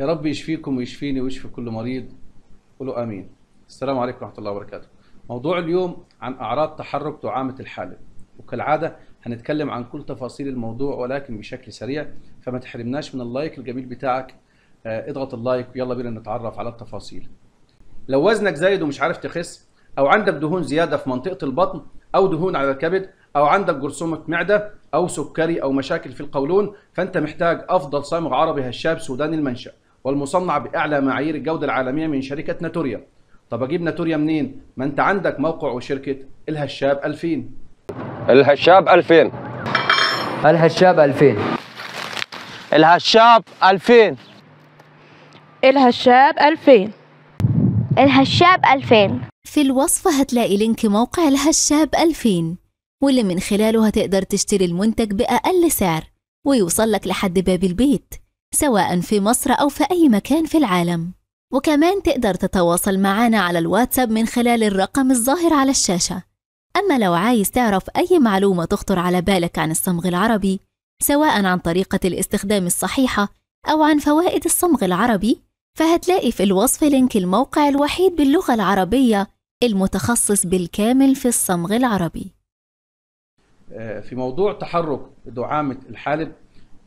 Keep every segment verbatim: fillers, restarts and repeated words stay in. يا رب يشفيكم ويشفيني ويشفي كل مريض. قولوا امين. السلام عليكم ورحمه الله وبركاته. موضوع اليوم عن اعراض تحرك دعامه الحالب، وكالعاده هنتكلم عن كل تفاصيل الموضوع ولكن بشكل سريع، فما تحرمناش من اللايك الجميل بتاعك. آه اضغط اللايك ويلا بينا نتعرف على التفاصيل. لو وزنك زايد ومش عارف تخس، او عندك دهون زياده في منطقه البطن او دهون على الكبد، او عندك جرثومه معده او سكري او مشاكل في القولون، فانت محتاج افضل صامغ عربي هشاب سوداني المنشا والمصنع باعلى معايير الجوده العالميه من شركه ناتوريا. طب اجيب ناتوريا منين؟ ما انت عندك موقع وشركه الهشاب ألفين. الهشاب ألفين، الهشاب ألفين، الهشاب ألفين، الهشاب ألفين، الهشاب ألفين. في الوصف هتلاقي لينك موقع الهشاب ألفين واللي من خلاله هتقدر تشتري المنتج بأقل سعر ويوصل لك لحد باب البيت سواء في مصر أو في أي مكان في العالم. وكمان تقدر تتواصل معانا على الواتساب من خلال الرقم الظاهر على الشاشة. أما لو عايز تعرف أي معلومة تخطر على بالك عن الصمغ العربي سواء عن طريقة الاستخدام الصحيحة أو عن فوائد الصمغ العربي، فهتلاقي في الوصف لينك الموقع الوحيد باللغة العربية المتخصص بالكامل في الصمغ العربي. في موضوع تحرك دعامة الحالب،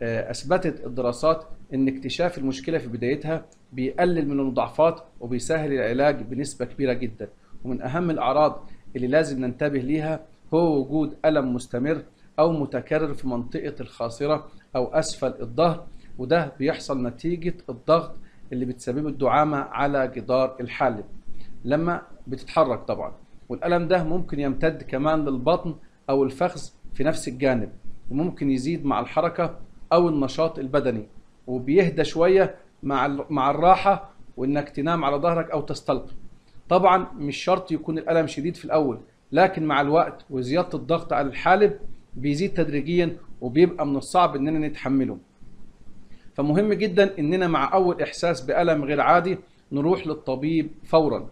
أثبتت الدراسات أن اكتشاف المشكلة في بدايتها بيقلل من المضاعفات وبيسهل العلاج بنسبة كبيرة جدا. ومن أهم الأعراض اللي لازم ننتبه ليها هو وجود ألم مستمر أو متكرر في منطقة الخاصرة أو أسفل الظهر، وده بيحصل نتيجة الضغط اللي بتسببه الدعامة على جدار الحالب لما بتتحرك طبعا. والألم ده ممكن يمتد كمان للبطن أو الفخذ في نفس الجانب، وممكن يزيد مع الحركة أو النشاط البدني، وبيهدى شوية مع مع الراحة وإنك تنام على ظهرك أو تستلقي. طبعا مش شرط يكون الألم شديد في الأول، لكن مع الوقت وزيادة الضغط على الحالب بيزيد تدريجيا وبيبقى من الصعب إننا نتحمله. فمهم جدا إننا مع أول إحساس بألم غير عادي نروح للطبيب فورا.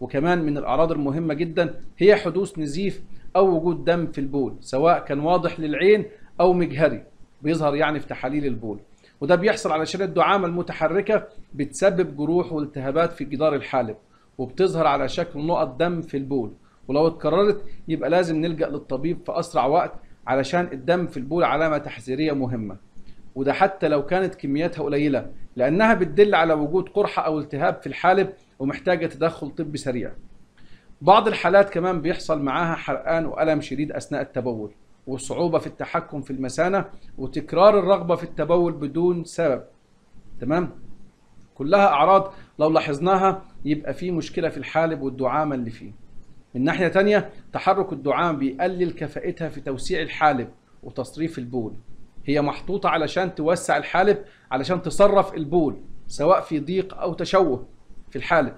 وكمان من الأعراض المهمة جدا هي حدوث نزيف أو وجود دم في البول سواء كان واضح للعين أو مجهري، بيظهر يعني في تحاليل البول، وده بيحصل علشان الدعامة المتحركة بتسبب جروح والتهابات في جدار الحالب وبتظهر على شكل نقط دم في البول، ولو اتكررت يبقى لازم نلجأ للطبيب في أسرع وقت علشان الدم في البول علامة تحذيرية مهمة، وده حتى لو كانت كمياتها قليلة لأنها بتدل على وجود قرحة أو التهاب في الحالب ومحتاجة تدخل طبي سريع. بعض الحالات كمان بيحصل معاها حرقان وألم شديد أثناء التبول وصعوبة في التحكم في المثانة وتكرار الرغبة في التبول بدون سبب. تمام؟ كلها أعراض لو لاحظناها يبقى في مشكلة في الحالب والدعامة اللي فيه. من ناحية تانية تحرك الدعامة بيقلل كفاءتها في توسيع الحالب وتصريف البول. هي محطوطة علشان توسع الحالب علشان تصرف البول سواء في ضيق أو تشوه في الحالب.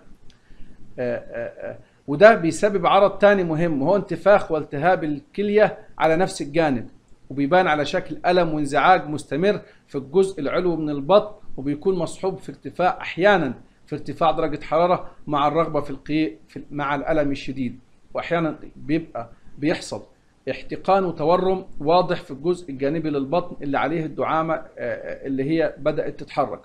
آآ آآ وده بيسبب عرض تاني مهم وهو انتفاخ والتهاب الكلية على نفس الجانب، وبيبان على شكل ألم وانزعاج مستمر في الجزء العلوي من البطن، وبيكون مصحوب في ارتفاع أحيانا في ارتفاع درجة حرارة مع الرغبة في القيء مع الألم الشديد، وأحيانا بيبقى بيحصل احتقان وتورم واضح في الجزء الجانبي للبطن اللي عليه الدعامة اللي هي بدأت تتحرك.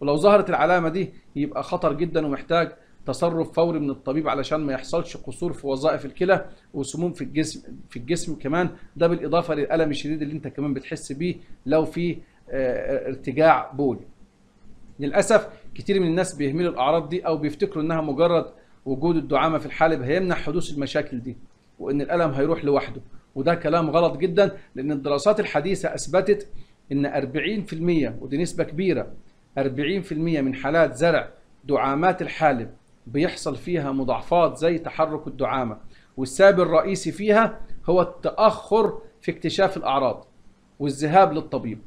ولو ظهرت العلامة دي يبقى خطر جدا ومحتاج تصرف فوري من الطبيب علشان ما يحصلش قصور في وظائف الكلى وسموم في الجسم في الجسم كمان، ده بالاضافه للالم الشديد اللي انت كمان بتحس بيه لو في ارتجاع بول. للاسف كتير من الناس بيهملوا الاعراض دي او بيفتكروا انها مجرد وجود الدعامه في الحالب هيمنع حدوث المشاكل دي وان الالم هيروح لوحده، وده كلام غلط جدا لان الدراسات الحديثه اثبتت ان أربعين بالمية ودي نسبه كبيره أربعين بالمية من حالات زرع دعامات الحالب بيحصل فيها مضاعفات زي تحرك الدعامة، والسبب الرئيسي فيها هو التأخر في اكتشاف الأعراض والذهاب للطبيب،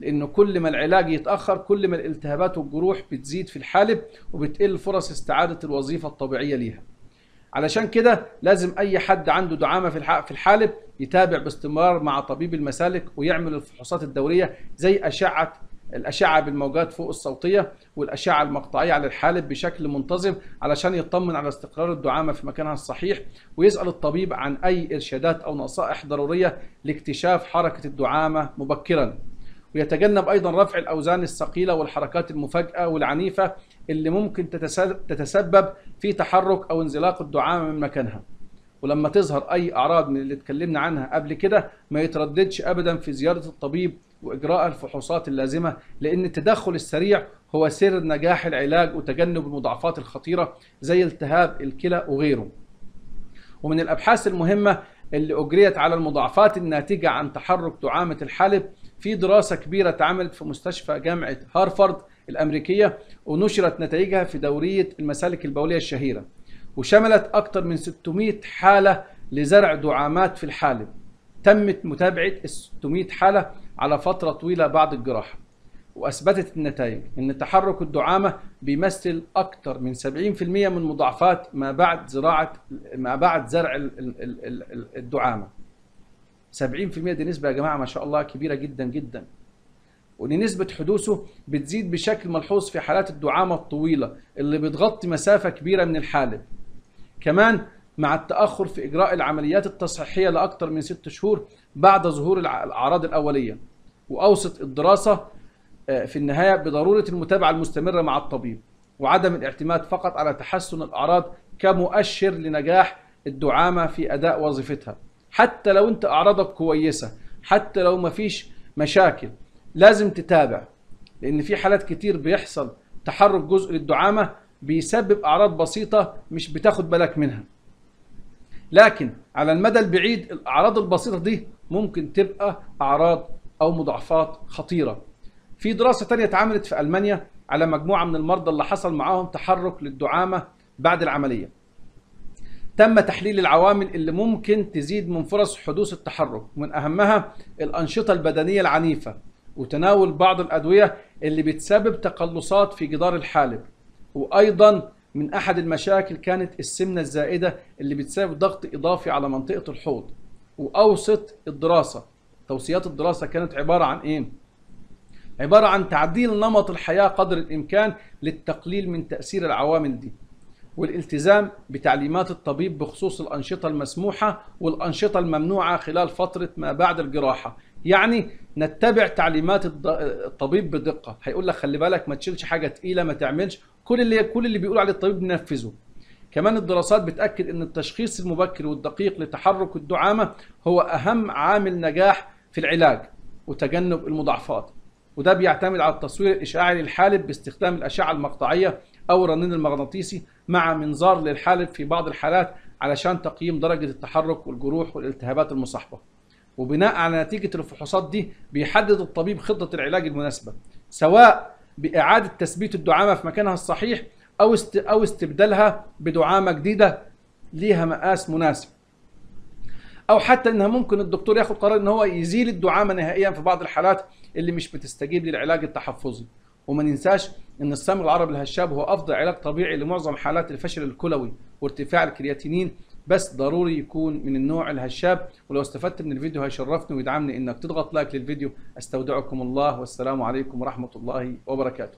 لأنه كل ما العلاج يتأخر كل ما الالتهابات والجروح بتزيد في الحالب وبتقل فرص استعادة الوظيفة الطبيعية ليها. علشان كده لازم أي حد عنده دعامة في الحالب يتابع باستمرار مع طبيب المسالك ويعمل الفحوصات الدورية زي أشعة الأشعة بالموجات فوق الصوتية والأشعة المقطعية على الحالب بشكل منتظم علشان يطمن على استقرار الدعامة في مكانها الصحيح، ويسأل الطبيب عن أي إرشادات أو نصائح ضرورية لاكتشاف حركة الدعامة مبكرا. ويتجنب أيضا رفع الأوزان الثقيلة والحركات المفاجئة والعنيفة اللي ممكن تتسبب في تحرك أو انزلاق الدعامة من مكانها. ولما تظهر أي أعراض من اللي اتكلمنا عنها قبل كده ما يترددش أبدا في زيارة الطبيب وإجراء الفحوصات اللازمة، لأن التدخل السريع هو سر نجاح العلاج وتجنب المضاعفات الخطيرة زي التهاب الكلى وغيره. ومن الأبحاث المهمة اللي أجريت على المضاعفات الناتجة عن تحرك دعامة الحالب في دراسة كبيرة اتعملت في مستشفى جامعة هارفارد الأمريكية ونشرت نتائجها في دورية المسالك البولية الشهيرة، وشملت أكثر من ستمائة حالة لزرع دعامات في الحالب. تمت متابعة ستمائة حالة على فترة طويلة بعد الجراحة، وأثبتت النتائج أن تحرك الدعامة بيمثل أكثر من سبعين بالمئة من مضاعفات ما بعد زراعة ما بعد زرع الدعامة. سبعين بالمئة دي نسبة يا جماعة ما شاء الله كبيرة جدا جدا، وإن نسبة حدوثه بتزيد بشكل ملحوظ في حالات الدعامة الطويلة اللي بتغطي مسافة كبيرة من الحالب. كمان مع التأخر في إجراء العمليات التصحيحية لأكثر من ست شهور بعد ظهور الأعراض الأولية. وأوصت الدراسة في النهاية بضرورة المتابعة المستمرة مع الطبيب وعدم الاعتماد فقط على تحسن الأعراض كمؤشر لنجاح الدعامة في أداء وظيفتها. حتى لو أنت أعراضك كويسة، حتى لو مفيش مشاكل، لازم تتابع، لأن في حالات كتير بيحصل تحرك جزء للدعامة بيسبب أعراض بسيطة مش بتاخد بالك منها، لكن على المدى البعيد الأعراض البسيطة دي ممكن تبقى أعراض أو مضاعفات خطيرة. في دراسة تانية اتعملت في ألمانيا على مجموعة من المرضى اللي حصل معاهم تحرك للدعامة بعد العملية. تم تحليل العوامل اللي ممكن تزيد من فرص حدوث التحرك، من أهمها الأنشطة البدنية العنيفة وتناول بعض الأدوية اللي بتسبب تقلصات في جدار الحالب. وأيضا من أحد المشاكل كانت السمنة الزائدة اللي بتسبب ضغط إضافي على منطقة الحوض. وأوصت الدراسة، توصيات الدراسة كانت عبارة عن إيه؟ عبارة عن تعديل نمط الحياة قدر الإمكان للتقليل من تأثير العوامل دي، والالتزام بتعليمات الطبيب بخصوص الأنشطة المسموحة والأنشطة الممنوعة خلال فترة ما بعد الجراحة. يعني نتبع تعليمات الطبيب بدقة، هيقول لك خلي بالك ما تشيلش حاجة تقيلة، ما تعملش، كل اللي كل اللي بيقول عليه الطبيب ننفذه. كمان الدراسات بتأكد ان التشخيص المبكر والدقيق لتحرك الدعامة هو أهم عامل نجاح في العلاج وتجنب المضاعفات، وده بيعتمد على التصوير الإشعاعي للحالب باستخدام الأشعة المقطعية أو الرنين المغناطيسي مع منظار للحالب في بعض الحالات علشان تقييم درجة التحرك والجروح والالتهابات المصاحبة. وبناء على نتيجة الفحوصات دي بيحدد الطبيب خطة العلاج المناسبة، سواء بإعادة تثبيت الدعامة في مكانها الصحيح أو أو استبدالها بدعامة جديدة ليها مقاس مناسب، أو حتى إنها ممكن الدكتور ياخد قرار إن هو يزيل الدعامة نهائيا في بعض الحالات اللي مش بتستجيب للعلاج التحفظي. وما ننساش إن السمغ العربي الهشاب هو أفضل علاج طبيعي لمعظم حالات الفشل الكلوي وارتفاع الكرياتينين، بس ضروري يكون من النوع الهشاب. ولو استفدت من الفيديو هيشرفني ويدعمني إنك تضغط لايك للفيديو. أستودعكم الله والسلام عليكم ورحمة الله وبركاته.